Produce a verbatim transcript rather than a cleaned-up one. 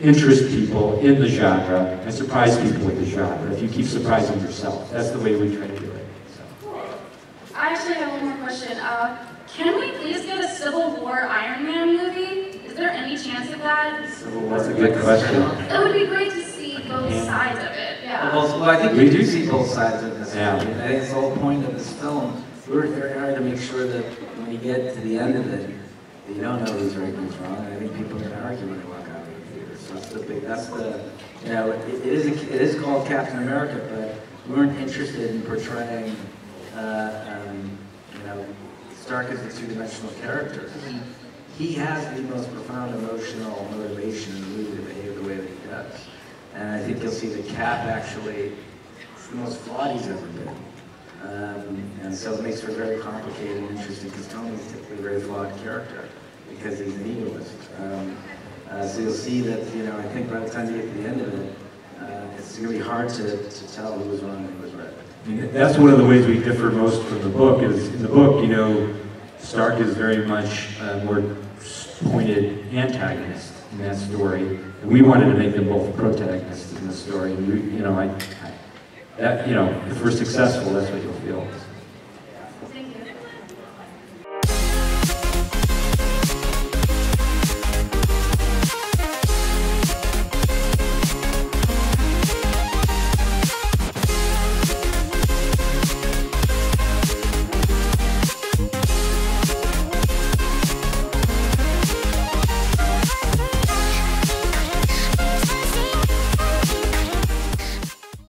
interest people in the genre and surprise people with the genre if you keep surprising yourself. That's the way we try to do it. So. Cool. I actually have one more question. Uh, can we please get a Civil War Iron Man movie? Is there any chance of that? Civil War. That's a good question. It would be great to see both sides of it, yeah. Well, well I think we do see both sides of this yeah. movie. I think it's the whole point of this film. We're here to make sure that when you get to the end of it, that you don't know who's right and who's wrong. And I think people are going to argue when they walk out of the theater. So that's the big, that's the, you know, it, it, is, a, it is called Captain America, but we weren't interested in portraying, uh, um, you know, Stark as a two-dimensional character. He has the most profound emotional motivation in the movie to behave the way that he does. And I think you'll see the Cap actually, it's the most flawed he's ever been. Um, and so it makes for very complicated and interesting, because Tony is typically a very flawed character, because he's an egoist. Um, uh, so you'll see that, you know, I think by the time you get to the end of it, uh, it's going to be hard to, to tell who was wrong and who was right. And that's one of the ways we differ most from the book, is in the book, you know, Stark is very much a more pointed antagonist in that story. And we wanted to make them both protagonists in the story, and we, you know, I, I That, you know, if we're successful, that's what you'll feel.